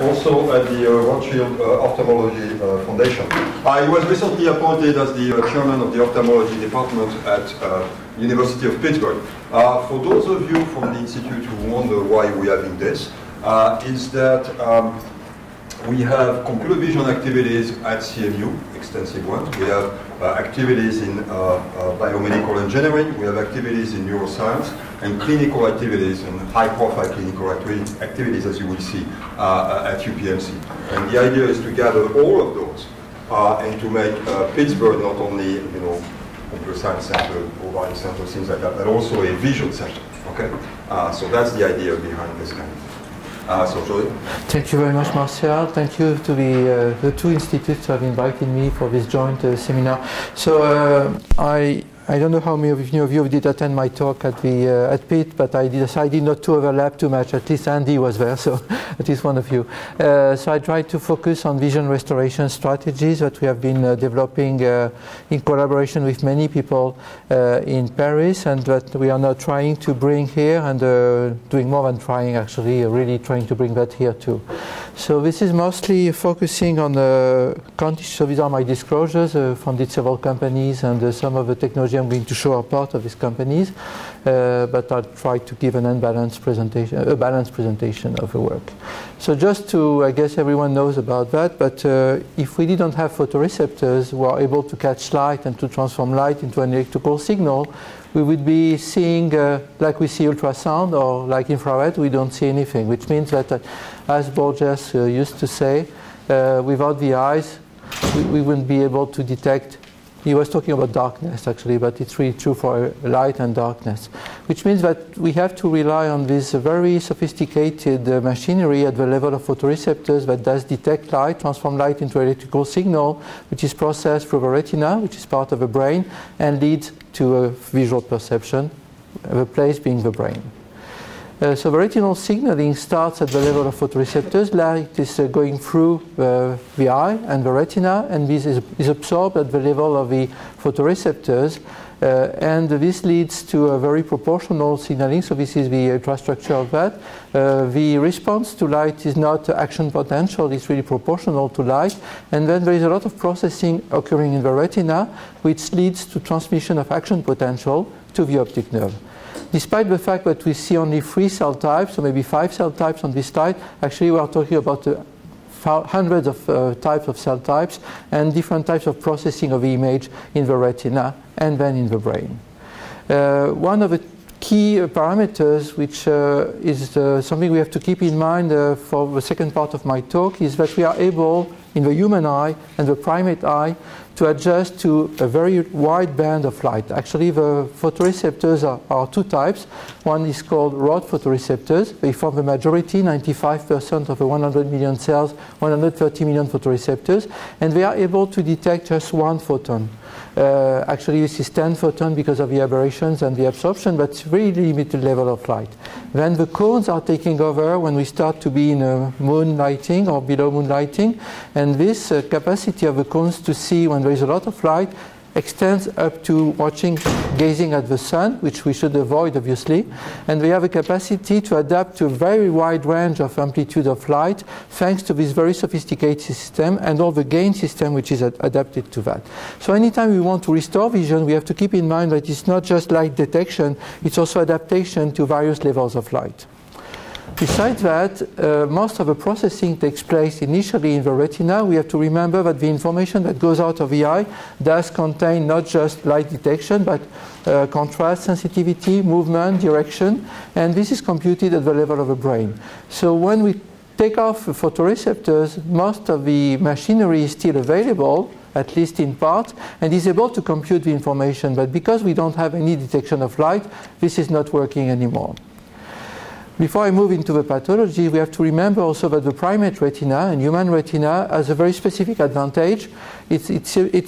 also at the Rothschild Ophthalmology Foundation. I was recently appointed as the chairman of the ophthalmology department at University of Pittsburgh. For those of you from the institute who wonder why we are doing this, is that we have computer vision activities at CMU, extensive ones. We have activities in biomedical engineering, we have activities in neuroscience, and clinical activities, and high-profile clinical activities, as you will see, at UPMC. And the idea is to gather all of those and to make Pittsburgh not only, you know, computer science center, providing center, things like that, but also a vision center. Okay, so that's the idea behind this kind of thing. Thank you very much, Martial. Thank you to the two institutes who have invited me for this joint seminar. So I don't know how many of you did attend my talk at Pitt, but I decided not to overlap too much. At least Andy was there, so at least one of you. So I tried to focus on vision restoration strategies that we have been developing in collaboration with many people in Paris, and that we are now trying to bring here, and doing more than trying, actually, really trying to bring that here too. So this is mostly focusing on the conditions. So these are my disclosures from several companies, and some of the technology I'm going to show are part of these companies, but I'll try to give an unbalanced presentation, a balanced presentation of the work. So just to, I guess everyone knows about that, but if we didn't have photoreceptors who are able to catch light and to transform light into an electrical signal, we would be seeing, like we see ultrasound or like infrared, we don't see anything, which means that, as Borges used to say, without the eyes, we wouldn't be able to detect. He was talking about darkness, actually, but it's really true for light and darkness, which means that we have to rely on this very sophisticated machinery at the level of photoreceptors that does detect light, transform light into electrical signal, which is processed through the retina, which is part of the brain, and leads to a visual perception, the place being the brain. So the retinal signaling starts at the level of photoreceptors. Light is going through the eye and the retina, and this is absorbed at the level of the photoreceptors. And this leads to a very proportional signaling, so this is the infrastructure of that. The response to light is not action potential, it's really proportional to light. And then there is a lot of processing occurring in the retina, which leads to transmission of action potential to the optic nerve. Despite the fact that we see only 3 cell types, or maybe 5 cell types on this slide, actually we are talking about hundreds of types of cell types and different types of processing of the image in the retina and then in the brain. One of the key parameters, which is something we have to keep in mind for the second part of my talk, is that we are able, in the human eye and the primate eye, to adjust to a very wide band of light. Actually, the photoreceptors are two types. One is called rod photoreceptors. They form the majority, 95% of the 100 million cells, 130 million photoreceptors, and they are able to detect just one photon. Actually, this is 10 photons because of the aberrations and the absorption, but it's really limited level of light. Then the cones are taking over when we start to be in moon lighting or below moon lighting, and this capacity of the cones to see when there is a lot of light extends up to gazing at the sun, which we should avoid, obviously. And we have a capacity to adapt to a very wide range of amplitude of light, thanks to this very sophisticated system and all the gain system which is adapted to that. So anytime we want to restore vision, we have to keep in mind that it's not just light detection, it's also adaptation to various levels of light. Besides that, most of the processing takes place initially in the retina. We have to remember that the information that goes out of the eye does contain not just light detection, but contrast, sensitivity, movement, direction, and this is computed at the level of the brain. So when we take off the photoreceptors, most of the machinery is still available, at least in part, and is able to compute the information, but because we don't have any detection of light, this is not working anymore. Before I move into the pathology, we have to remember also that the primate retina and human retina has a very specific advantage. It's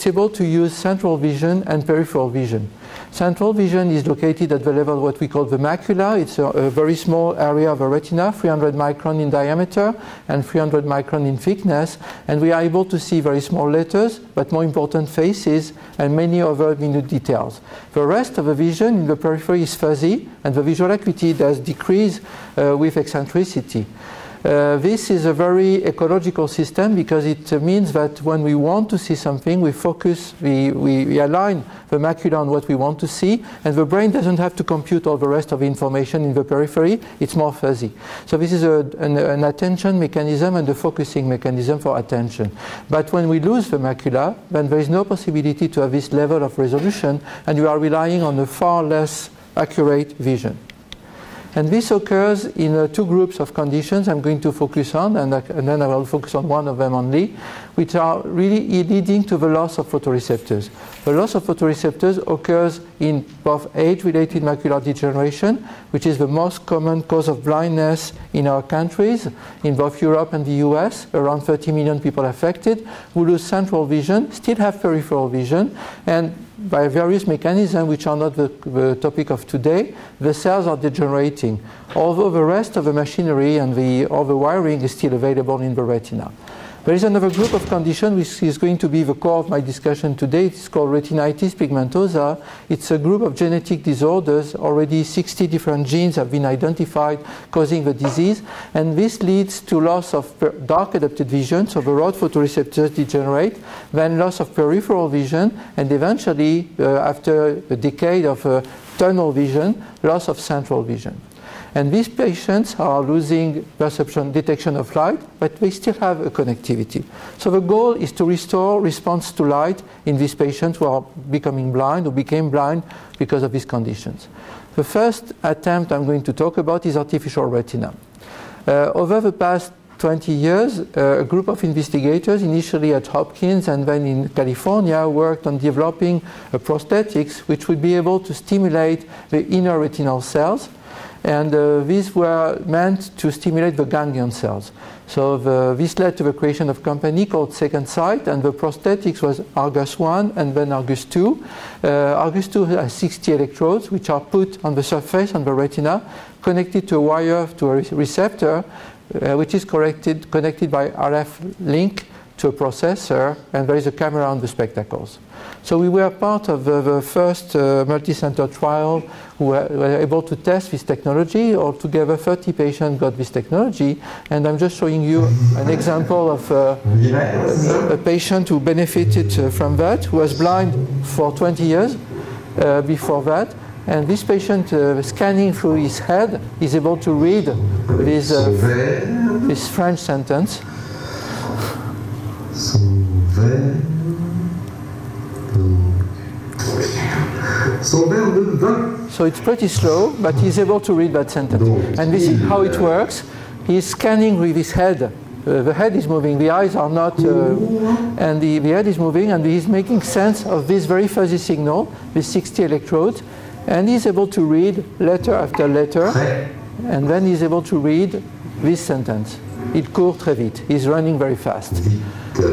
able to use central vision and peripheral vision. Central vision is located at the level of what we call the macula. It's a very small area of the retina, 300 micron in diameter and 300 micron in thickness, and we are able to see very small letters, but more important faces and many other minute details. The rest of the vision in the periphery is fuzzy, and the visual acuity does decrease with eccentricity. This is a very ecological system because it means that when we want to see something, we focus, we align the macula on what we want to see, and the brain doesn't have to compute all the rest of the information in the periphery. It's more fuzzy. So this is an attention mechanism and a focusing mechanism for attention. But when we lose the macula, then there is no possibility to have this level of resolution, and you are relying on a far less accurate vision. And this occurs in two groups of conditions I'm going to focus on, and then I will focus on one of them only, which are really leading to the loss of photoreceptors. The loss of photoreceptors occurs in both age-related macular degeneration, which is the most common cause of blindness in our countries, in both Europe and the US, around 30 million people affected, who lose central vision, still have peripheral vision, and by various mechanisms which are not the topic of today, the cells are degenerating, although the rest of the machinery and all the wiring is still available in the retina. There is another group of conditions which is going to be the core of my discussion today. It's called retinitis pigmentosa. It's a group of genetic disorders. Already 60 different genes have been identified causing the disease. And this leads to loss of dark adapted vision, so the rod photoreceptors degenerate, then loss of peripheral vision, and eventually, after a decade of tunnel vision, loss of central vision. And these patients are losing perception detection of light, but they still have a connectivity. So the goal is to restore response to light in these patients who are becoming blind or became blind because of these conditions. The first attempt I'm going to talk about is artificial retina. Over the past 20 years, a group of investigators, initially at Hopkins and then in California, worked on developing a prosthetics which would be able to stimulate the inner retinal cells. And these were meant to stimulate the ganglion cells. So this led to the creation of a company called Second Sight, and the prosthetics was Argus 1 and then Argus 2. Argus 2 has 60 electrodes which are put on the surface on the retina, connected to a wire to a receptor, which is connected by RF link to a processor, and there is a camera on the spectacles. So we were part of the first multi-center trial who were able to test this technology. Altogether, 30 patients got this technology, and I'm just showing you an example of a patient who benefited from that, who was blind for 20 years before that. And this patient, scanning through his head, is able to read this French sentence. So it's pretty slow, but he's able to read that sentence. And this is how it works. He's scanning with his head. The head is moving, the eyes are not, and the head is moving, and he's making sense of this very fuzzy signal, with 60 electrodes, and he's able to read letter after letter, and then he's able to read this sentence. It court très vite. He's running very fast.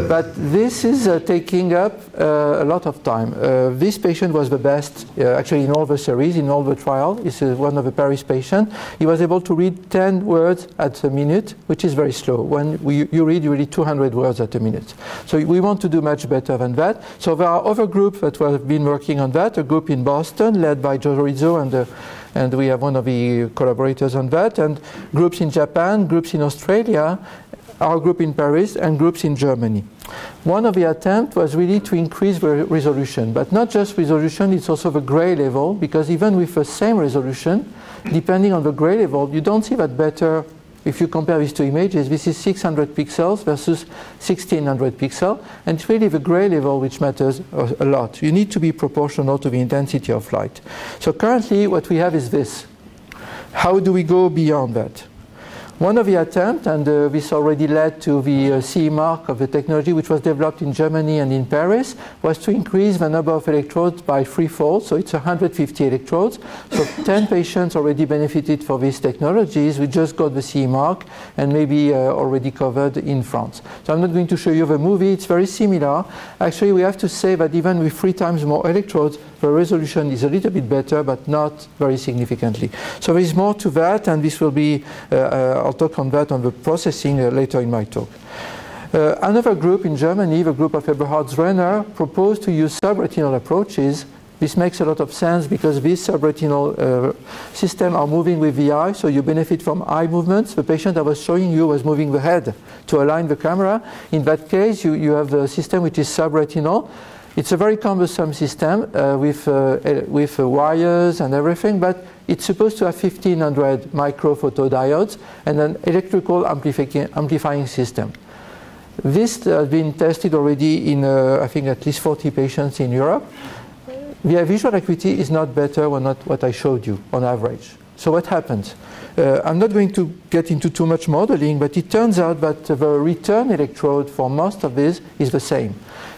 But this is taking up a lot of time. This patient was the best, actually, in all the series, in all the trial. This is one of the Paris patients. He was able to read 10 words at a minute, which is very slow. When you read, you read 200 words at a minute. So we want to do much better than that. So there are other groups that have been working on that, a group in Boston led by Joe Rizzo, and we have one of the collaborators on that, and groups in Japan, groups in Australia, our group in Paris, and groups in Germany. One of the attempts was really to increase the resolution, but not just resolution, it's also the gray level, because even with the same resolution, depending on the gray level, you don't see that better. If you compare these two images, this is 600 pixels versus 1600 pixels, and it's really the gray level which matters a lot. You need to be proportional to the intensity of light. So currently what we have is this. How do we go beyond that? One of the attempts, and this already led to the CE mark of the technology which was developed in Germany and in Paris, was to increase the number of electrodes by threefold, so it's 150 electrodes. So 10 patients already benefited for these technologies. We just got the CE mark and maybe already covered in France. So I'm not going to show you the movie, it's very similar. Actually, we have to say that even with 3 times more electrodes, the resolution is a little bit better, but not very significantly. So there is more to that, and this will be, I'll talk on that on the processing later in my talk. Another group in Germany, the group of Eberhard Zrenner, proposed to use subretinal approaches This makes a lot of sense because these subretinal systems are moving with the eye, so you benefit from eye movements. The patient I was showing you was moving the head to align the camera. In that case, you have a system which is subretinal. It's a very cumbersome system with wires and everything, but it's supposed to have 1,500 microphotodiodes and an electrical amplifying system. This has been tested already in, I think, at least 40 patients in Europe. The visual acuity is not better or not what I showed you on average. So what happens? I'm not going to get into too much modeling, but it turns out that the return electrode for most of this is the same.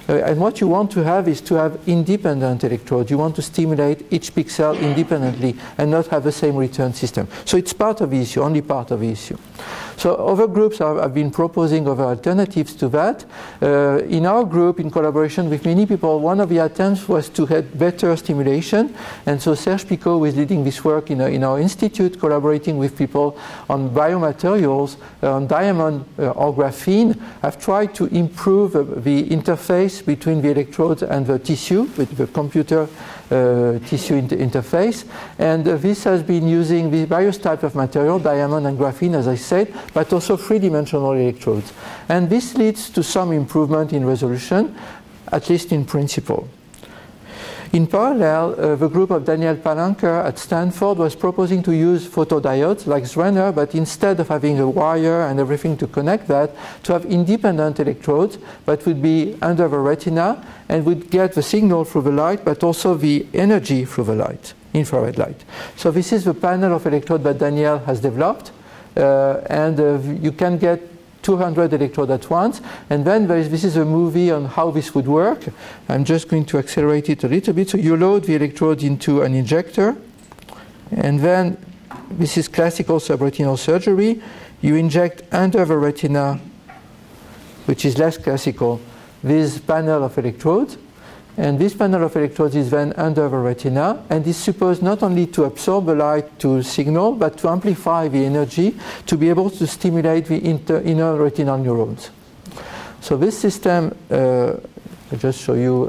And what you want to have is to have independent electrodes. You want to stimulate each pixel independently and not have the same return system. So it's part of the issue, only part of the issue. So other groups have been proposing other alternatives to that. In our group, in collaboration with many people, one of the attempts was to have better stimulation. And so Serge Picot, who is leading this work in our institute, collaborating with people on biomaterials, on diamond or graphene, have tried to improve the interface between the electrodes and the tissue, with the computer tissue interface. And this has been using the various types of material, diamond and graphene, as I said, but also three-dimensional electrodes. And this leads to some improvement in resolution, at least in principle. In parallel, the group of Daniel Palanker at Stanford was proposing to use photodiodes like Zrenner, but instead of having a wire and everything to connect that, to have independent electrodes that would be under the retina and would get the signal through the light, but also the energy through the light, infrared light. So this is the panel of electrodes that Daniel has developed, and you can get 200 electrodes at once, and then this is a movie on how this would work. I'm just going to accelerate it a little bit. So you load the electrodes into an injector, and then this is classical subretinal surgery. You inject under the retina, which is less classical, this panel of electrodes. And this panel of electrodes is then under the retina and is supposed not only to absorb the light to signal, but to amplify the energy to be able to stimulate the inner retinal neurons. So this system, I'll just show you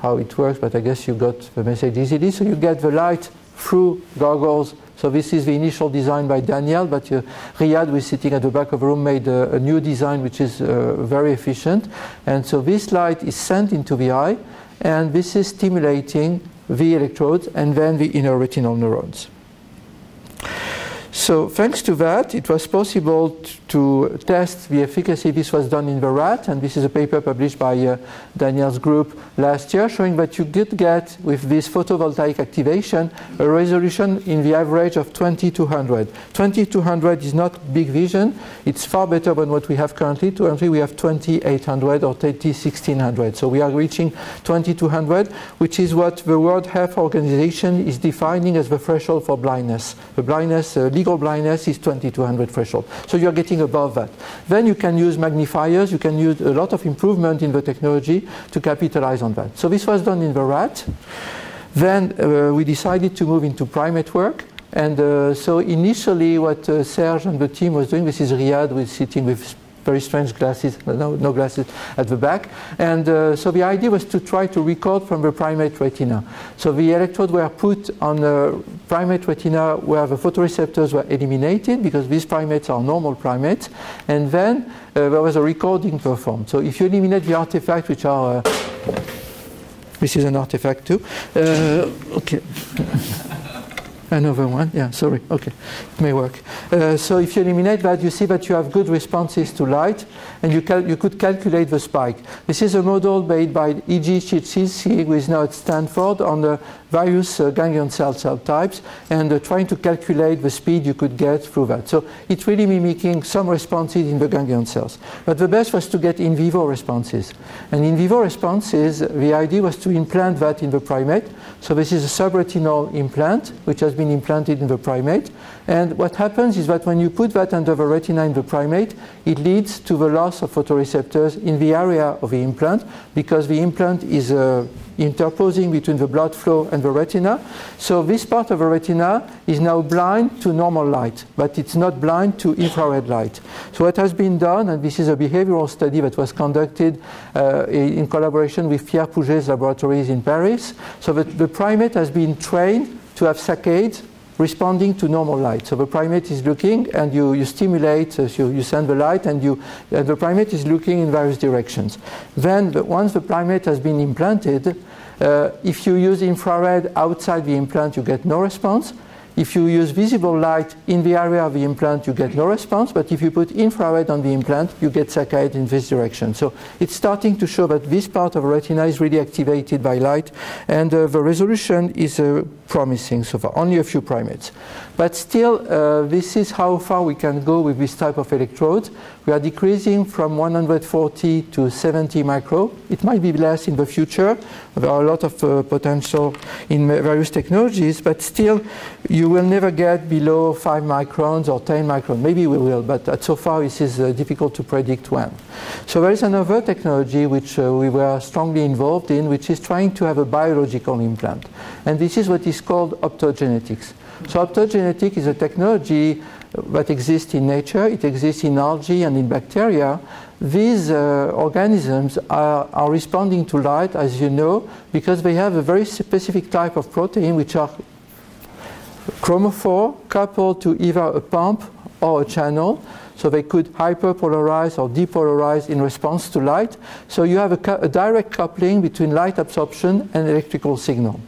how it works, but I guess you got the message easily. So you get the light through goggles. So this is the initial design by Daniel, but Riyad, who is sitting at the back of the room, made a new design which is very efficient. And so this light is sent into the eye, and this is stimulating the electrodes and then the inner retinal neurons. So thanks to that, it was possible to test the efficacy. This was done in the rat, and this is a paper published by Daniel's group last year, showing that you did get, with this photovoltaic activation, a resolution in the average of 20/200. 20/200 is not big vision. It's far better than what we have currently. Currently, we have 20/800 or 20/1600. So we are reaching 20/200, which is what the World Health Organization is defining as the threshold for blindness. The blindness legal blindness is 20/200 threshold. So you're getting above that. Then you can use magnifiers. You can use a lot of improvement in the technology to capitalize on that. So this was done in the rat. Then we decided to move into primate work. And so initially what Serge and the team was doing, this is Riyad, was sitting with very strange glasses, no glasses at the back. And so the idea was to try to record from the primate retina. So the electrodes were put on the primate retina where the photoreceptors were eliminated, because these primates are normal primates. And then there was a recording performed. So if you eliminate the artifacts, which are, this is an artifact too. Okay. Another one, yeah, sorry, okay, it may work. So if you eliminate that, you see that you have good responses to light, and you could calculate the spike. This is a model made by E.G. Chichilnisky, who is now at Stanford, on the various ganglion cell types, and trying to calculate the speed you could get through that. So it's really mimicking some responses in the ganglion cells. But the best was to get in vivo responses. And in vivo responses, the idea was to implant that in the primate. So this is a subretinal implant, which has been been implanted in the primate. And what happens is that when you put that under the retina in the primate, it leads to the loss of photoreceptors in the area of the implant, because the implant is interposing between the blood flow and the retina. So this part of the retina is now blind to normal light, but it's not blind to infrared light. So what has been done, and this is a behavioral study that was conducted in collaboration with Pierre Puget's laboratories in Paris, so that the primate has been trained to have saccades responding to normal light. So the primate is looking, and you stimulate, you send the light, and the primate is looking in various directions. Then, once the primate has been implanted, if you use infrared outside the implant, you get no response. If you use visible light in the area of the implant, you get no response. But if you put infrared on the implant, you get saccade in this direction. So it's starting to show that this part of the retina is really activated by light. And the resolution is promising so far, only a few primates. But still, this is how far we can go with this type of electrodes. We are decreasing from 140 to 70 micro. It might be less in the future. There are a lot of potential in various technologies, but still, you will never get below 5 microns or 10 microns. Maybe we will, but so far this is difficult to predict when. So there is another technology which we were strongly involved in, which is trying to have a biological implant. And this is what is called optogenetics. So optogenetics is a technology that exists in nature. It exists in algae and in bacteria. These organisms are responding to light, as you know, because they have a very specific type of protein, which are chromophore coupled to either a pump or a channel. So they could hyperpolarize or depolarize in response to light. So you have a direct coupling between light absorption and electrical signal.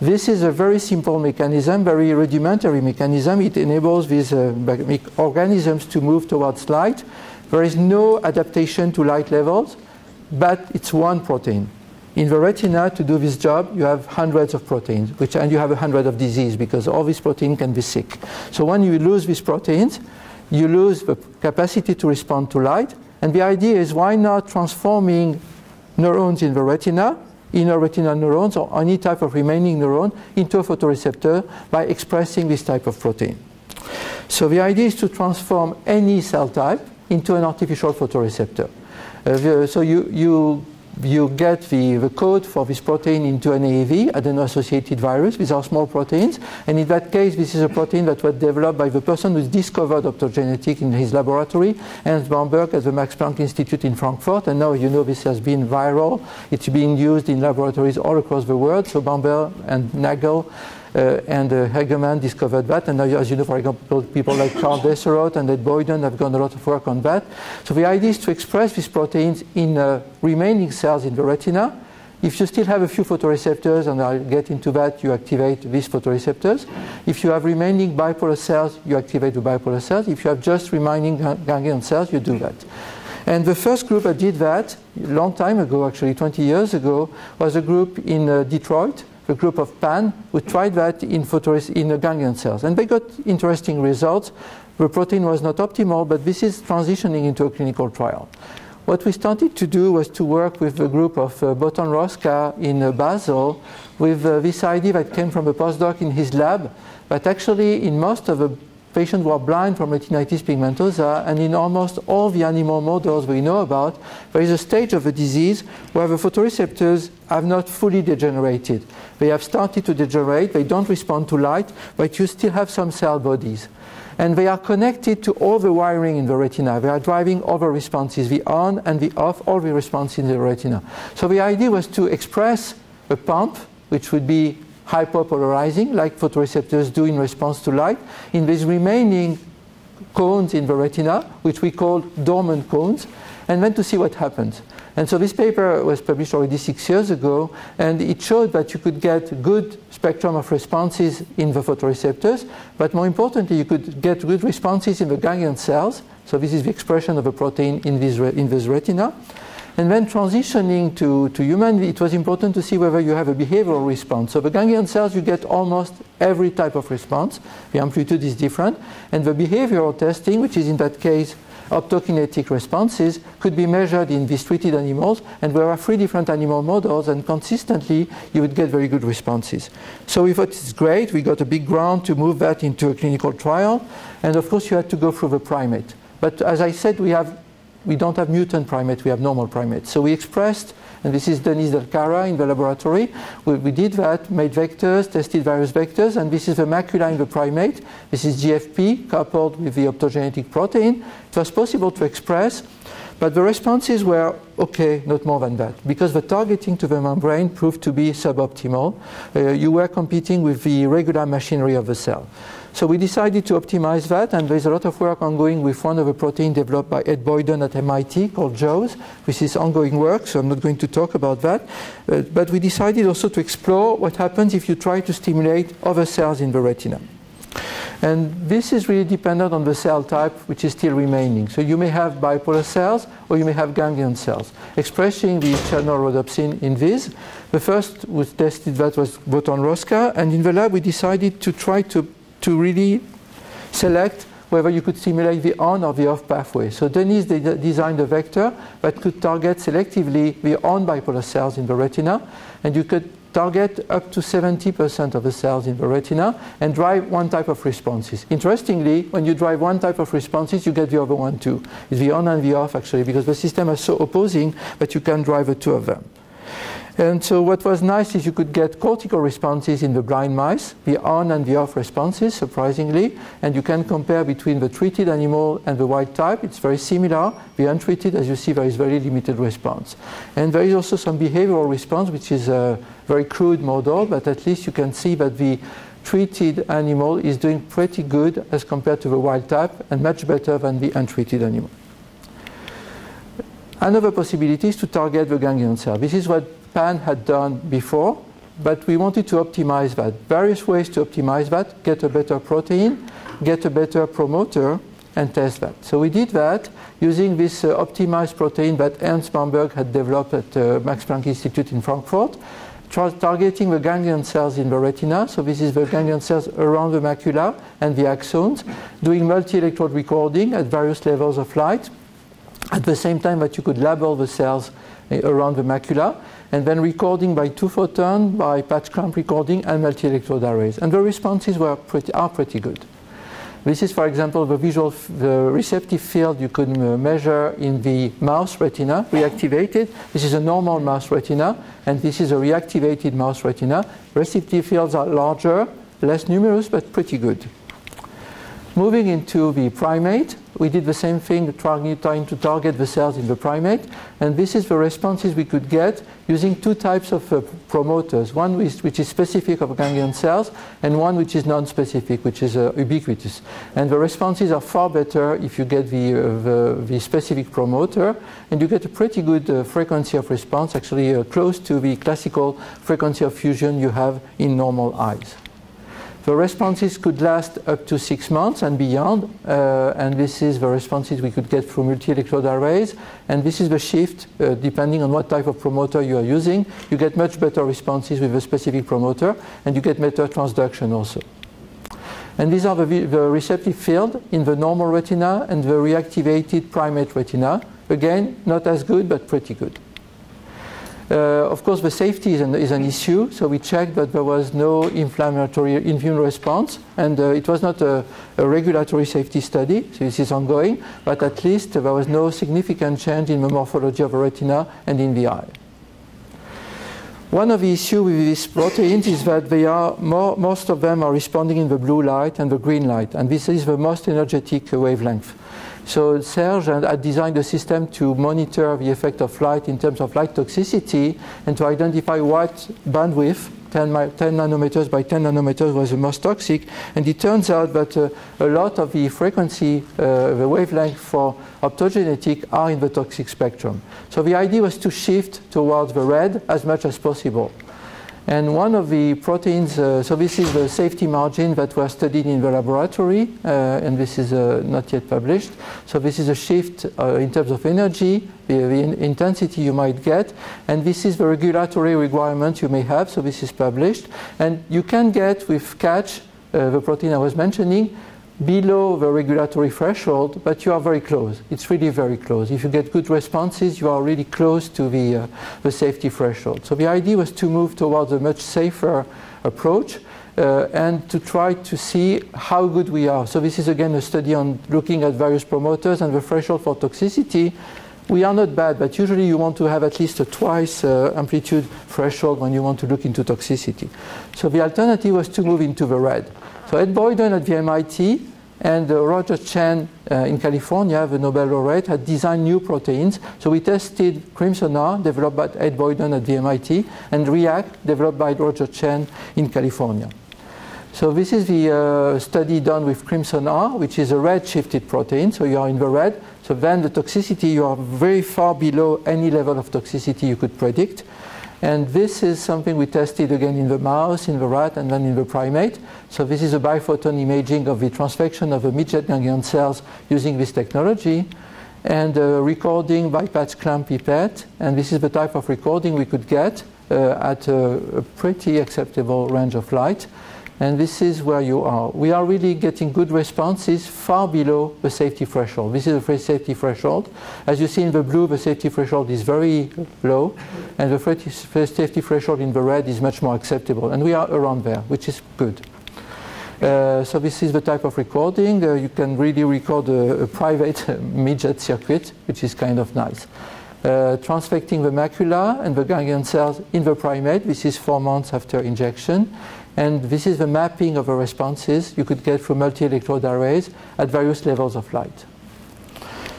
This is a very simple mechanism, very rudimentary mechanism. It enables these organisms to move towards light. There is no adaptation to light levels, but it's one protein. In the retina, to do this job, you have hundreds of proteins, and you have 100 of disease, because all these proteins can be sick. So when you lose these proteins, you lose the capacity to respond to light. And the idea is, why not transforming neurons in the retina, inner retinal neurons, or any type of remaining neuron, into a photoreceptor by expressing this type of protein? So the idea is to transform any cell type into an artificial photoreceptor. So you get the code for this protein into an AAV, adeno-associated virus. These are small proteins. And in that case, this is a protein that was developed by the person who discovered optogenetics in his laboratory, Ernst Bamberg at the Max Planck Institute in Frankfurt. And now, you know, this has been viral. It's being used in laboratories all across the world. So Bamberg and Nagel and Hegemann discovered that. And as you know, for example, people like Carl Desserot and Ed Boyden have done a lot of work on that. So the idea is to express these proteins in remaining cells in the retina. If you still have a few photoreceptors, and I'll get into that, you activate these photoreceptors. If you have remaining bipolar cells, you activate the bipolar cells. If you have just remaining ganglion cells, you do that. And the first group that did that, a long time ago, actually 20 years ago, was a group in Detroit, a group of Pan, who tried that in ganglion cells. And they got interesting results. The protein was not optimal, but this is transitioning into a clinical trial. What we started to do was to work with a group of Botond Roska in Basel with this idea that came from a postdoc in his lab, but actually in most of the patients who are blind from retinitis pigmentosa, and in almost all the animal models we know about, there is a stage of the disease where the photoreceptors have not fully degenerated. They have started to degenerate, they don't respond to light, but you still have some cell bodies. And they are connected to all the wiring in the retina. They are driving all the responses, the on and the off, all the responses in the retina. So the idea was to express a pump, which would be hyperpolarizing, like photoreceptors do in response to light, in these remaining cones in the retina, which we call dormant cones, and then to see what happens. And so this paper was published already 6 years ago, and it showed that you could get good spectrum of responses in the photoreceptors, but more importantly, you could get good responses in the ganglion cells. So this is the expression of a protein in this retina. And then transitioning to human, it was important to see whether you have a behavioral response. So the ganglion cells, you get almost every type of response. The amplitude is different. And the behavioral testing, which is in that case optokinetic responses could be measured in these treated animals, and there are 3 different animal models, and consistently you would get very good responses. So we thought it's great, we got a big grant to move that into a clinical trial, and of course you had to go through the primate. But as I said, we don't have mutant primates, we have normal primates. So we expressed, and this is Denise Del Cara in the laboratory, we did that, made vectors, tested various vectors, and this is the macula in the primate. This is GFP coupled with the optogenetic protein. It was possible to express, but the responses were okay, not more than that, because the targeting to the membrane proved to be suboptimal. You were competing with the regular machinery of the cell. So we decided to optimize that, and there's a lot of work ongoing with one of the proteins developed by Ed Boyden at MIT called Jaws, which is ongoing work, so I'm not going to talk about that. But we decided also to explore what happens if you try to stimulate other cells in the retina. And this is really dependent on the cell type, which is still remaining. So you may have bipolar cells, or you may have ganglion cells, expressing the channel rhodopsin in these. The first we tested that was Botond Roska, and in the lab we decided to try to really select whether you could stimulate the on or the off pathway. So Denise designed a vector that could target selectively the on bipolar cells in the retina, and you could target up to 70% of the cells in the retina and drive one type of responses. Interestingly, when you drive one type of responses, you get the other one too. It's the on and the off, actually, because the systems are so opposing that you can drive the two of them. And so what was nice is you could get cortical responses in the blind mice, the on and the off responses, surprisingly, and you can compare between the treated animal and the wild type. It's very similar. The untreated, as you see, there is very limited response. And there is also some behavioral response, which is a very crude model, but at least you can see that the treated animal is doing pretty good as compared to the wild type, and much better than the untreated animal. Another possibility is to target the ganglion cell. This is what Pan had done before, but we wanted to optimize that. Various ways to optimize that, get a better protein, get a better promoter, and test that. So we did that using this optimized protein that Ernst Bamberg had developed at Max Planck Institute in Frankfurt, targeting the ganglion cells in the retina. So this is the ganglion cells around the macula and the axons, doing multi-electrode recording at various levels of light, at the same time that you could label the cells around the macula, and then recording by 2-photon, by patch clamp recording, and multi-electrode arrays. And the responses were are pretty good. This is, for example, the receptive field you could measure in the mouse retina, reactivated. This is a normal mouse retina, and this is a reactivated mouse retina. Receptive fields are larger, less numerous, but pretty good. Moving into the primate, we did the same thing, trying to target the cells in the primate, and this is the responses we could get using 2 types of promoters, one which is specific of ganglion cells, and one which is non-specific, which is ubiquitous. And the responses are far better if you get the specific promoter, and you get a pretty good frequency of response, actually close to the classical frequency of fusion you have in normal eyes. The responses could last up to 6 months and beyond, and this is the responses we could get from multi-electrode arrays, and this is the shift depending on what type of promoter you are using. You get much better responses with a specific promoter, and you get better transduction also. And these are the receptive field in the normal retina and the reactivated primate retina. Again, not as good, but pretty good. Of course, the safety is an issue, so we checked that there was no immune response, and it was not a regulatory safety study, so this is ongoing, but at least there was no significant change in the morphology of the retina and in the eye. One of the issues with these proteins is that they are most of them are responding in the blue light and the green light, and this is the most energetic wavelength. So Serge had designed a system to monitor the effect of light in terms of light toxicity and to identify what bandwidth, 10 nanometers by 10 nanometers, was the most toxic. And it turns out that a lot of the frequency, the wavelength for optogenetic are in the toxic spectrum. So the idea was to shift towards the red as much as possible. And one of the proteins, so this is the safety margin that was studied in the laboratory, and this is not yet published. So this is a shift in terms of energy, the intensity you might get, and this is the regulatory requirement you may have, so this is published. And you can get with CATCH, the protein I was mentioning, below the regulatory threshold, but you are very close. It's really very close. If you get good responses, you are really close to the safety threshold. So the idea was to move towards a much safer approach and to try to see how good we are. So this is again a study on looking at various promoters and the threshold for toxicity. We are not bad, but usually you want to have at least a twice amplitude threshold when you want to look into toxicity. So the alternative was to move into the red. So Ed Boyden at the MIT and Roger Tsien in California, the Nobel laureate, had designed new proteins. So we tested Crimson R, developed by Ed Boyden at the MIT, and REACT, developed by Roger Tsien in California. So this is the study done with Crimson R, which is a red-shifted protein, so you are in the red. So then the toxicity, you are very far below any level of toxicity you could predict. And this is something we tested again in the mouse, in the rat, and then in the primate. So this is a biphoton imaging of the transfection of the midget ganglion cells using this technology, and a recording by patch clamp pipette. And this is the type of recording we could get at a pretty acceptable range of light. And this is where you are. We are really getting good responses far below the safety threshold. This is the safety threshold. As you see in the blue, the safety threshold is very low, and the safety threshold in the red is much more acceptable. And we are around there, which is good. So this is the type of recording. You can really record a private midget circuit, which is kind of nice. Transfecting the macula and the ganglion cells in the primate. This is 4 months after injection. And this is the mapping of the responses you could get from multi-electrode arrays at various levels of light.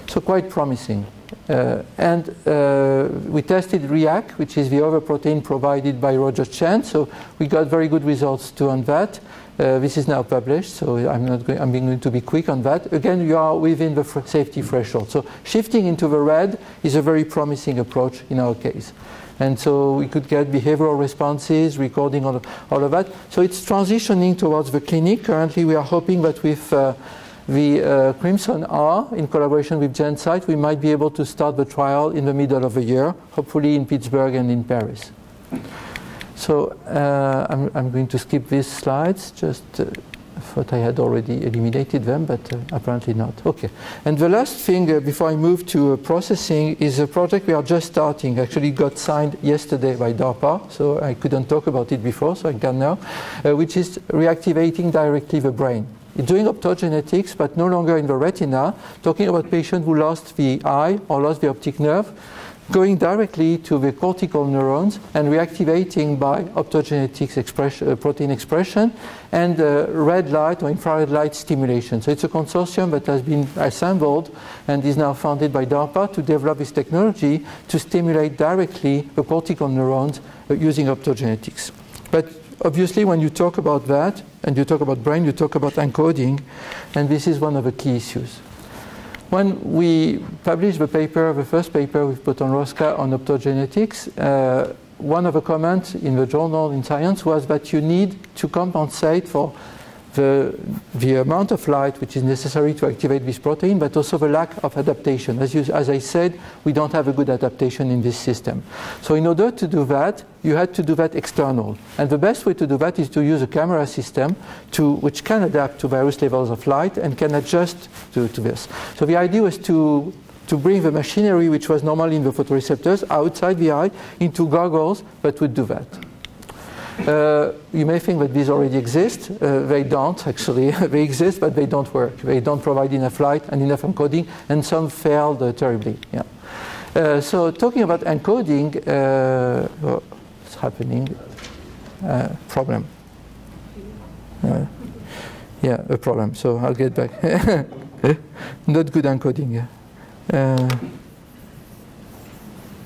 So quite promising. We tested REACT, which is the other protein provided by Roger Tsien. So we got very good results too on that. This is now published, so I'm going to be quick on that. Again, you are within the safety threshold. So shifting into the red is a very promising approach in our case. And so we could get behavioral responses, recording all of that. So it's transitioning towards the clinic. Currently, we are hoping that with the Crimson R, in collaboration with GenSight, we might be able to start the trial in the middle of the year, hopefully in Pittsburgh and in Paris. So I'm going to skip these slides. Just thought I had already eliminated them, but apparently not. Okay. And the last thing before I move to processing is a project we are just starting. Actually, it got signed yesterday by DARPA, so I couldn't talk about it before, so I can now, which is reactivating directly the brain. It's doing optogenetics, but no longer in the retina, talking about patients who lost the eye or lost the optic nerve, going directly to the cortical neurons and reactivating by optogenetics expression, protein expression, and red light or infrared light stimulation. So it's a consortium that has been assembled and is now funded by DARPA to develop this technology to stimulate directly the cortical neurons using optogenetics. But obviously, when you talk about that, and you talk about brain, you talk about encoding, and this is one of the key issues. When we published the paper, the first paper with Botond Roska on optogenetics, one of the comments in the journal in Science was that you need to compensate for the amount of light which is necessary to activate this protein, but also the lack of adaptation. As I said, we don't have a good adaptation in this system. So in order to do that, you had to do that external. And the best way to do that is to use a camera system which can adapt to various levels of light and can adjust to this. So the idea was to bring the machinery which was normally in the photoreceptors outside the eye into goggles that would do that. You may think that these already exist. They don't, actually. They exist, but they don't work. They don't provide enough light and enough encoding, and some failed terribly. Yeah. So talking about encoding, what's happening? Problem. Yeah, a problem. So I'll get back. Not good encoding.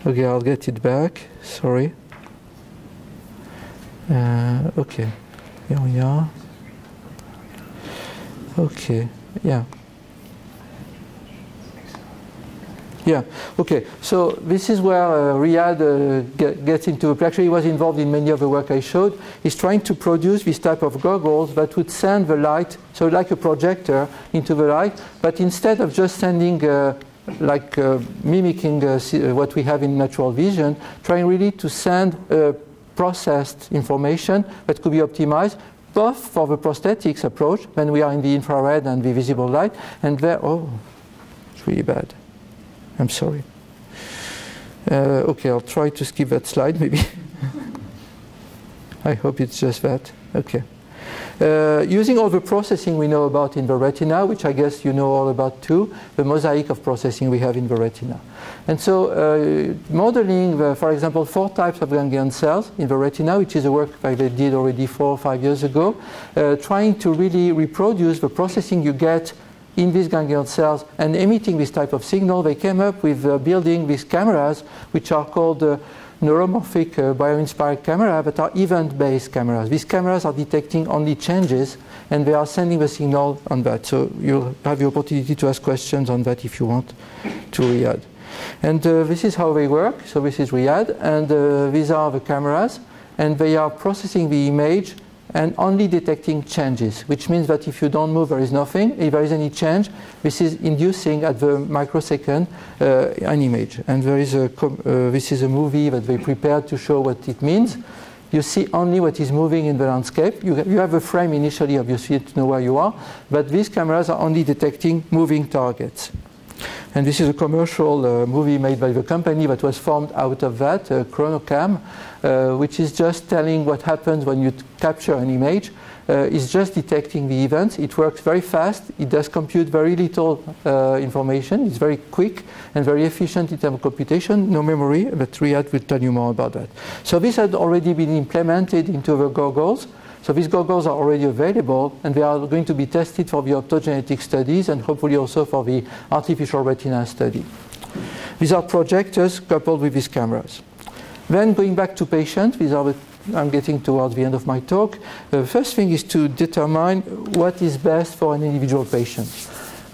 OK, I'll get it back. Sorry. Okay, here we are. Okay, yeah. Yeah, okay, so this is where Riyad gets into it. Actually, he was involved in many of the work I showed. He's trying to produce this type of goggles that would send the light, so like a projector, into the light, but instead of just sending mimicking what we have in natural vision, trying really to send processed information that could be optimized both for the prosthetics approach, when we are in the infrared and the visible light, and there, oh, it's really bad. I'm sorry. Okay, I'll try to skip that slide, maybe. I hope it's just that. Okay. Using all the processing we know about in the retina, which I guess you know all about too, the mosaic of processing we have in the retina. And so modeling, for example, 4 types of ganglion cells in the retina, which is a work that they did already 4 or 5 years ago, trying to really reproduce the processing you get in these ganglion cells and emitting this type of signal, they came up with building these cameras, which are called neuromorphic bio-inspired camera, but are event-based cameras. These cameras are detecting only changes, and they are sending the signal on that. So you'll have the opportunity to ask questions on that if you want to Riyadh. And this is how they work. So this is Riyadh, and these are the cameras, and they are processing the image and only detecting changes, which means that if you don't move, there is nothing. If there is any change, this is inducing at the microsecond an image. And there is a this is a movie that they prepared to show what it means. You see only what is moving in the landscape. You have a frame initially, obviously, to know where you are, but these cameras are only detecting moving targets. And this is a commercial movie made by the company that was formed out of that, Chronocam, which is just telling what happens when you capture an image. It's just detecting the events. It works very fast. It does compute very little information. It's very quick and very efficient in terms of computation. No memory, but Riyadh will tell you more about that. So this had already been implemented into the goggles. So these goggles are already available, and they are going to be tested for the optogenetic studies and hopefully also for the artificial retina study. These are projectors coupled with these cameras. Then going back to patients, these are the, I'm getting towards the end of my talk. The first thing is to determine what is best for an individual patient.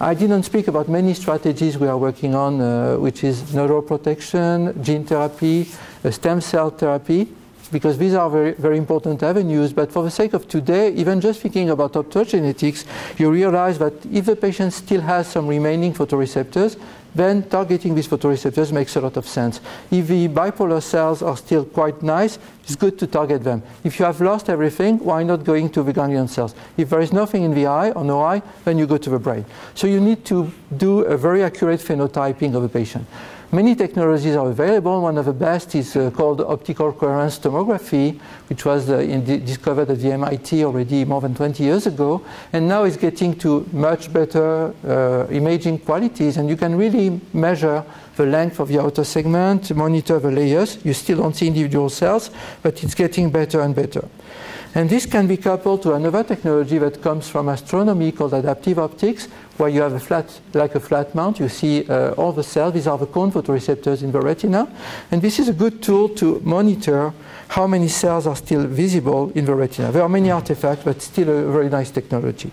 I didn't speak about many strategies we are working on, which is neuroprotection, gene therapy, stem cell therapy, because these are very, very important avenues. But for the sake of today, even just thinking about optogenetics, you realize that if the patient still has some remaining photoreceptors, then targeting these photoreceptors makes a lot of sense. If the bipolar cells are still quite nice, it's good to target them. If you have lost everything, why not going to the ganglion cells? If there is nothing in the eye or no eye, then you go to the brain. So you need to do a very accurate phenotyping of the patient. Many technologies are available. One of the best is called optical coherence tomography, which was discovered at the MIT already more than 20 years ago. And now it's getting to much better imaging qualities. And you can really measure the length of the outer segment, monitor the layers. You still don't see individual cells, but it's getting better and better. And this can be coupled to another technology that comes from astronomy called adaptive optics, where you have a flat, like a flat mount. You see all the cells. These are the cone photoreceptors in the retina. And this is a good tool to monitor how many cells are still visible in the retina. There are many artifacts, but still a very nice technology.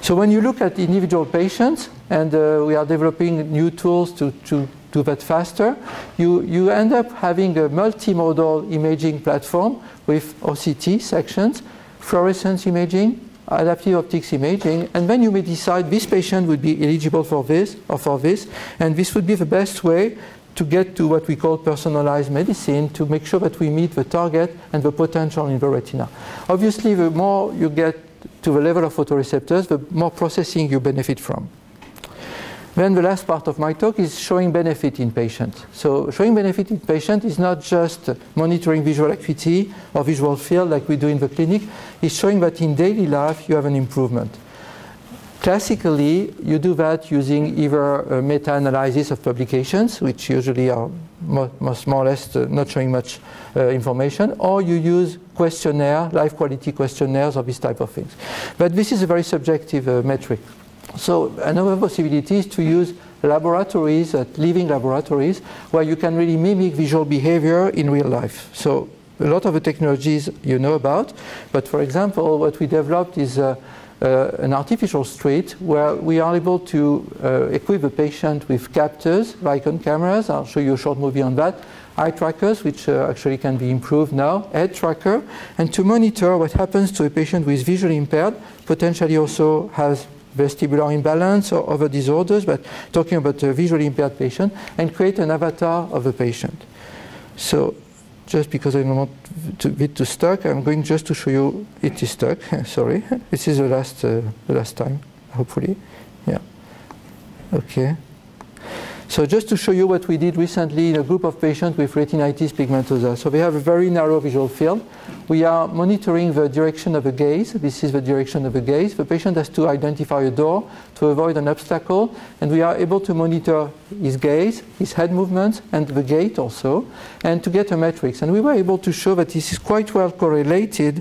So when you look at individual patients, and we are developing new tools to do that faster, you end up having a multimodal imaging platform with OCT sections, fluorescence imaging, adaptive optics imaging, and then you may decide this patient would be eligible for this or for this, and this would be the best way to get to what we call personalized medicine, to make sure that we meet the target and the potential in the retina. Obviously, the more you get to the level of photoreceptors, the more processing you benefit from. Then the last part of my talk is showing benefit in patients. So showing benefit in patients is not just monitoring visual acuity or visual field like we do in the clinic. It's showing that in daily life you have an improvement. Classically, you do that using either meta-analysis of publications, which usually are more or less not showing much information, or you use questionnaire, life quality questionnaires or this type of things. But this is a very subjective metric. So another possibility is to use laboratories, living laboratories, where you can really mimic visual behavior in real life. So a lot of the technologies you know about, but for example, what we developed is an artificial street where we are able to equip the patient with captors, Vicon cameras. I'll show you a short movie on that. Eye trackers, which actually can be improved now, head tracker, and to monitor what happens to a patient who is visually impaired, potentially also has vestibular imbalance or other disorders, but talking about a visually impaired patient, and create an avatar of the patient. So just because I don't want it to stuck, I'm going just to show you it is stuck. Sorry, this is the last time, hopefully. Yeah. Okay. So just to show you what we did recently in a group of patients with retinitis pigmentosa. So they have a very narrow visual field. We are monitoring the direction of the gaze. This is the direction of the gaze. The patient has to identify a door to avoid an obstacle. And we are able to monitor his gaze, his head movements, and the gait also, and to get a matrix. And we were able to show that this is quite well correlated.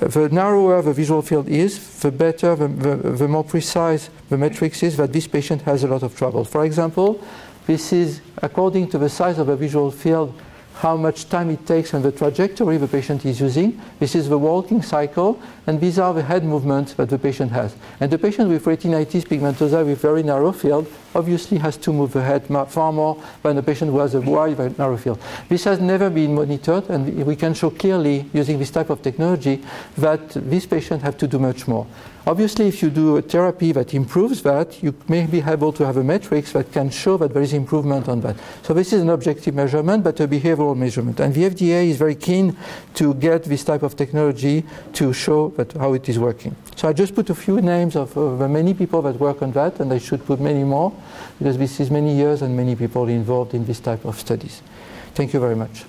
The narrower the visual field is, the better, the more precise the matrix is that this patient has a lot of trouble. For example, this is according to the size of the visual field, how much time it takes and the trajectory the patient is using. This is the walking cycle, and these are the head movements that the patient has. And the patient with retinitis pigmentosa with very narrow field obviously has to move the head far more than the patient who has a wide, narrow field. This has never been monitored, and we can show clearly using this type of technology that these patients have to do much more. Obviously, if you do a therapy that improves that, you may be able to have a matrix that can show that there is improvement on that. So this is an objective measurement, but a behavioral measurement. And the FDA is very keen to get this type of technology to show that how it is working. So I just put a few names of the many people that work on that, and I should put many more, because this is many years and many people involved in this type of studies. Thank you very much.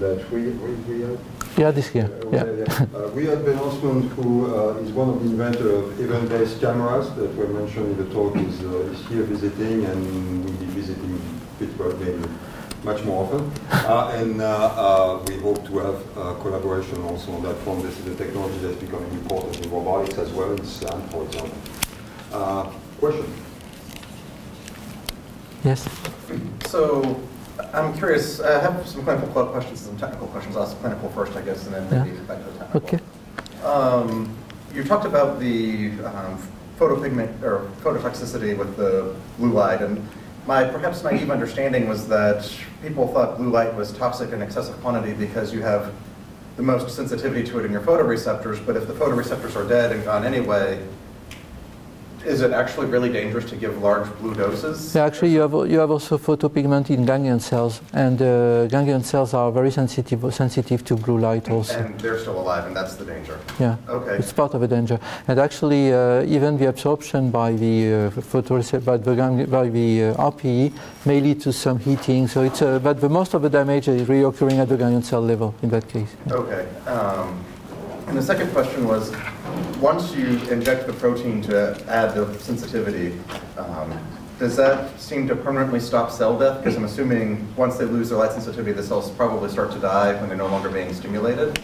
That we had, yeah, this here. Yeah. We had Benhausman, who is one of the inventors of event-based cameras that were mentioned in the talk, is here visiting, and will be visiting Pittsburgh maybe much more often. And we hope to have collaboration also on that front. This is a technology that's becoming important in robotics as well, in SLAM, for example. Question? Yes? So, I'm curious, I have some clinical questions and some technical questions. I'll ask clinical first, I guess, and then maybe back to the technical. Okay. You talked about the photopigment or phototoxicity with the blue light, and my perhaps naive understanding was that people thought blue light was toxic in excessive quantity because you have the most sensitivity to it in your photoreceptors, but if the photoreceptors are dead and gone anyway, is it actually really dangerous to give large blue doses? Yeah, actually, you have also photopigment in ganglion cells, and ganglion cells are very sensitive to blue light also. And they're still alive, and that's the danger. Yeah. Okay. It's part of the danger, and actually, even the absorption by the RPE may lead to some heating. So it's but the most of the damage is reoccurring at the ganglion cell level in that case. Yeah. Okay. And the second question was, once you inject the protein to add the sensitivity, does that seem to permanently stop cell death? Because I'm assuming once they lose their light sensitivity, the cells probably start to die when they're no longer being stimulated.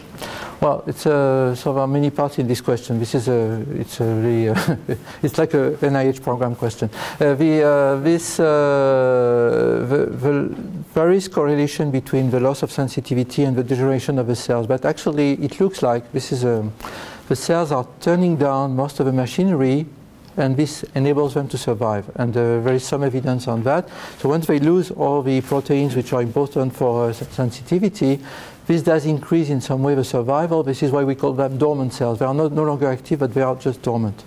Well, it's so there are many parts in this question. This is it's like an NIH program question. There is correlation between the loss of sensitivity and the degeneration of the cells, but actually it looks like this is the cells are turning down most of the machinery, and this enables them to survive. And there is some evidence on that. So once they lose all the proteins which are important for sensitivity, this does increase in some way the survival. This is why we call them dormant cells. They are no longer active, but they are just dormant.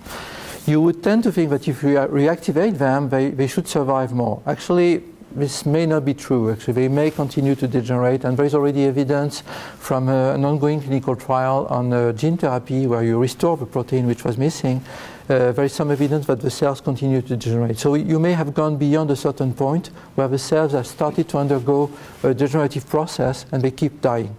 You would tend to think that if you reactivate them, they should survive more. Actually, this may not be true. Actually, they may continue to degenerate, and there is already evidence from an ongoing clinical trial on gene therapy where you restore the protein which was missing. There is some evidence that the cells continue to degenerate. So you may have gone beyond a certain point where the cells have started to undergo a degenerative process and they keep dying.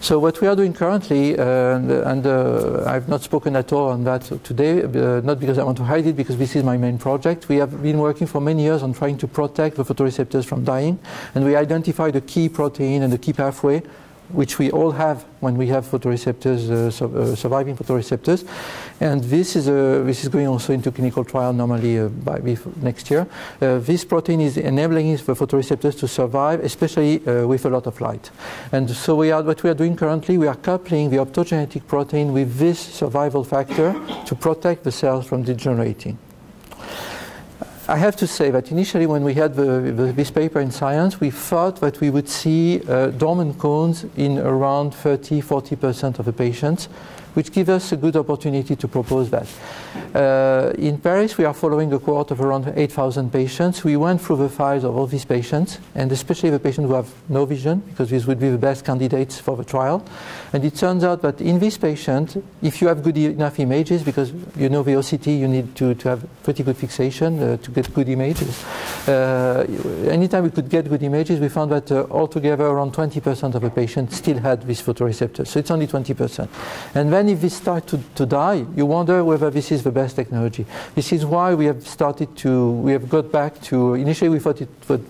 So what we are doing currently, I've not spoken at all on that today, not because I want to hide it, because this is my main project. We have been working for many years on trying to protect the photoreceptors from dying, and we identified a key protein and a key pathway which we all have when we have photoreceptors, surviving photoreceptors, and this is going also into clinical trial normally by next year. This protein is enabling the photoreceptors to survive, especially with a lot of light. And so what we are doing currently, we are coupling the optogenetic protein with this survival factor to protect the cells from degenerating. I have to say that initially when we had this paper in Science, we thought that we would see dormant cones in around 30-40% of the patients. which gives us a good opportunity to propose that. In Paris, we are following a cohort of around 8,000 patients. We went through the files of all these patients, and especially the patients who have no vision, because these would be the best candidates for the trial. And it turns out that in this patient, if you have good enough images, because you know the OCT, you need to have pretty good fixation to get good images. Anytime we could get good images, we found that altogether around 20% of the patients still had these photoreceptors. So it's only 20%. And then if they start to die, you wonder whether this is the best technology. This is why we have started to, we have got back to, initially we thought it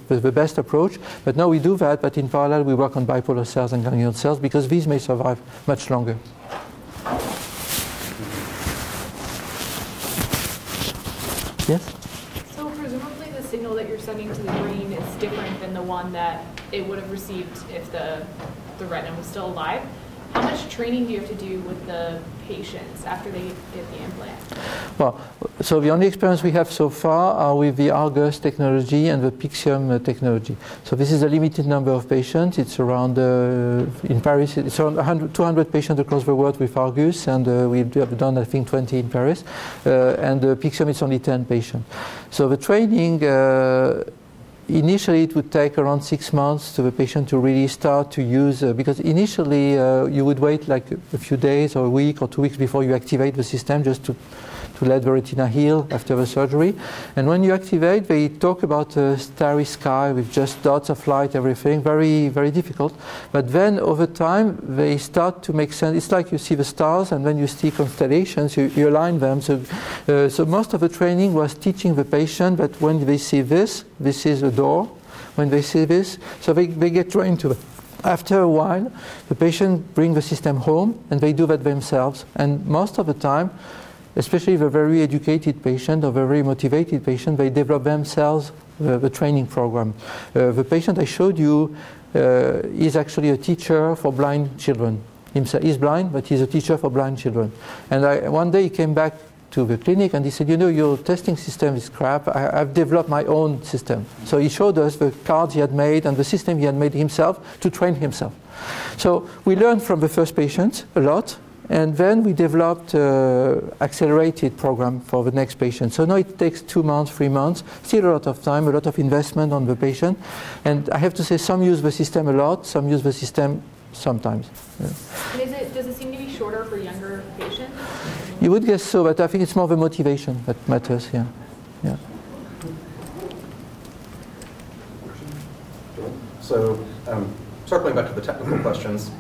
was the best approach, but now we do that, but in parallel we work on bipolar cells and ganglion cells because these may survive much longer. Yes? So presumably the signal that you're sending to the brain is different than the one that it would have received if the retina was still alive. How much training do you have to do with the patients after they get the implant? Well, so the only experience we have so far are with the Argus technology and the Pixium technology. So this is a limited number of patients. It's around, in Paris, it's around 200 patients across the world with Argus, and we have done, I think, 20 in Paris. And the Pixium is only 10 patients. So the training, initially, it would take around 6 months to the patient to really start to use, because initially you would wait like a few days or a week or 2 weeks before you activate the system just to let the retina heal after the surgery. And when you activate, they talk about a starry sky with just dots of light, everything, very, very difficult. But then over time, they start to make sense. It's like you see the stars and then you see constellations, you align them. So, so most of the training was teaching the patient that when they see this, this is a door. When they see this, so they get trained to it. After a while, the patient brings the system home and they do that themselves. And most of the time, especially the very educated patient or the very motivated patient, they develop themselves the training program. The patient I showed you is actually a teacher for blind children. Himself is blind, but he's a teacher for blind children. And one day he came back to the clinic and he said, you know, your testing system is crap. I've developed my own system. So he showed us the cards he had made and the system he had made himself to train himself. So we learned from the first patient a lot. And then we developed an accelerated program for the next patient. So now it takes 2 months, 3 months, still a lot of time, a lot of investment on the patient. And I have to say some use the system a lot, some use the system sometimes. Yeah. And does it seem to be shorter for younger patients? You would guess so, but I think it's more the motivation that matters. Yeah. Yeah. So circling back to the technical questions,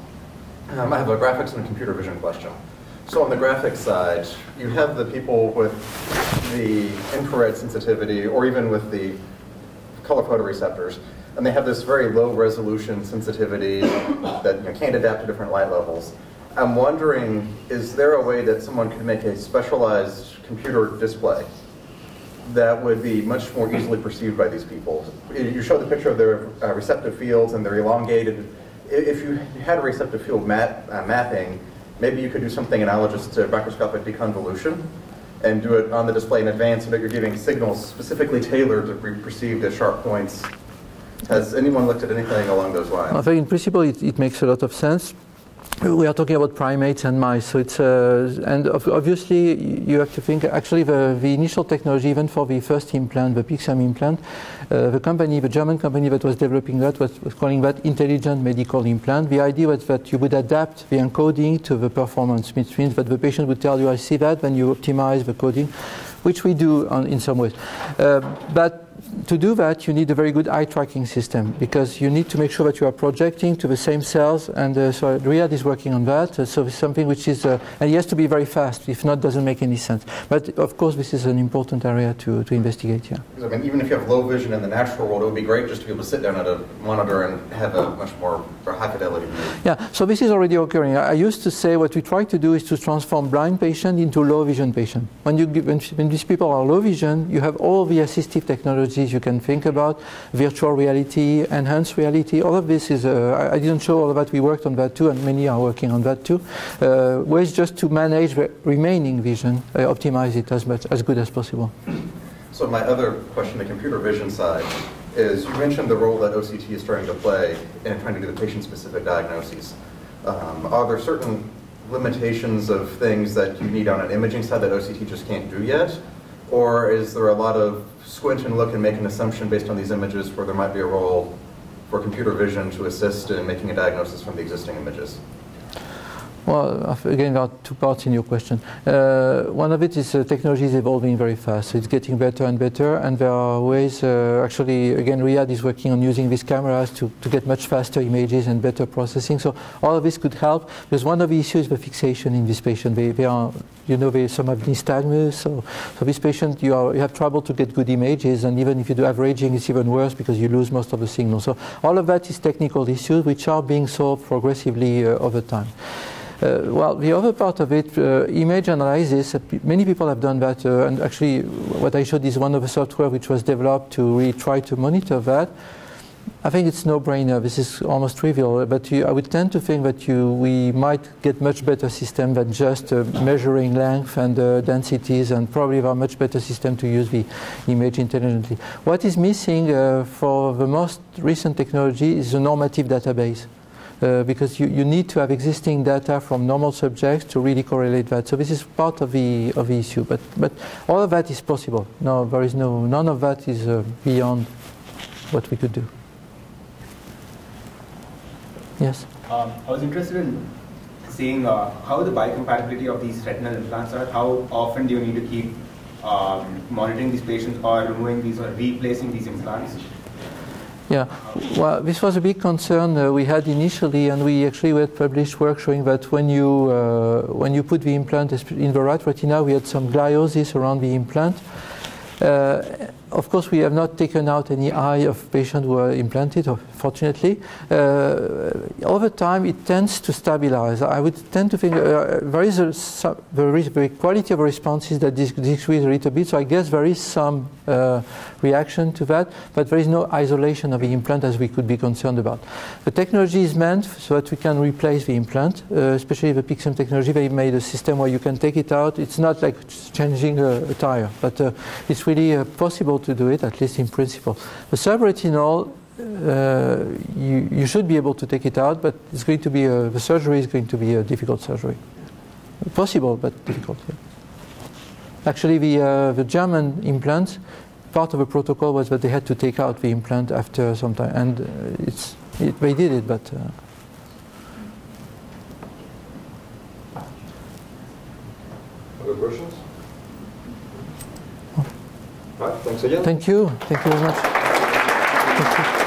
I have a graphics and computer vision question. So on the graphics side, you have the people with the infrared sensitivity or even with the color photoreceptors, and they have this very low resolution sensitivity that can't adapt to different light levels. I'm wondering, is there a way that someone could make a specialized computer display that would be much more easily perceived by these people? You show the picture of their receptive fields and their elongated. If you had a receptive field mapping, maybe you could do something analogous to microscopic deconvolution and do it on the display in advance so that you're giving signals specifically tailored to be perceived as sharp points. Has anyone looked at anything along those lines? I think in principle it makes a lot of sense. We are talking about primates and mice, so it's and obviously you have to think. Actually, the initial technology, even for the first implant, the Pixium implant, the company, the German company that was developing that was calling that intelligent medical implant. The idea was that you would adapt the encoding to the performance, which means that the patient would tell you, "I see that," then you optimize the coding, which we do in some ways, but. To do that, you need a very good eye tracking system because you need to make sure that you are projecting to the same cells. And so Riyad is working on that. So it's something which is, and it has to be very fast. If not, doesn't make any sense. But of course, this is an important area to investigate. Yeah. I mean, even if you have low vision in the natural world, it would be great just to be able to sit down at a monitor and have a much more high fidelity view. Yeah. So this is already occurring. I used to say what we try to do is to transform blind patient into low vision patient. When these people are low vision, you have all the assistive technologies. You can think about virtual reality, enhanced reality. All of this is, I didn't show all of that. We worked on that too, and many are working on that too. Ways just to manage the remaining vision, optimize it as much, as good as possible. So my other question, the computer vision side, is you mentioned the role that OCT is starting to play in trying to do the patient-specific diagnoses. Are there certain limitations of things that you need on an imaging side that OCT just can't do yet? Or is there a lot of squint and look and make an assumption based on these images where there might be a role for computer vision to assist in making a diagnosis from the existing images? Well, I've again got two parts in your question. One of it is technology is evolving very fast. So it's getting better and better, and there are ways, actually, again, Riyadh is working on using these cameras to get much faster images and better processing. So all of this could help, because one of the issues is the fixation in this patient. They are, you know, some have nystagmus, so for this patient you have trouble to get good images, and even if you do averaging, it's even worse because you lose most of the signal. So all of that is technical issues which are being solved progressively over time. Well, the other part of it, image analysis, many people have done that, and actually what I showed is one of the software which was developed to really try to monitor that. I think it's no-brainer. This is almost trivial, but I would tend to think that we might get much better system than just measuring length and densities, and probably a much better system to use the image intelligently. What is missing for the most recent technology is a normative database. Because you need to have existing data from normal subjects to really correlate that. So this is part of the issue. But all of that is possible. No, there is no, none of that is beyond what we could do. Yes? I was interested in seeing how the biocompatibility of these retinal implants are. How often do you need to keep monitoring these patients or removing these or replacing these implants? Yeah, well, this was a big concern we had initially, and we actually had published work showing that when you put the implant in the right retina, we had some gliosis around the implant. Of course, we have not taken out any eye of patients who are implanted, fortunately. Over time, it tends to stabilize. I would tend to think the quality of responses that decreases a little bit, so I guess there is some reaction to that, but there is no isolation of the implant as we could be concerned about. The technology is meant so that we can replace the implant, especially the Pixium technology. They made a system where you can take it out. It's not like changing a tire, but it's really possible to do it, at least in principle. The subretinal, you should be able to take it out, but it's going to be the surgery is going to be a difficult surgery. Possible, but difficult. Yeah. Actually, the German implants, part of the protocol was that they had to take out the implant after some time, and they did it, but. Other questions? Right, thanks again. Thank you. Thank you very much. Thank you.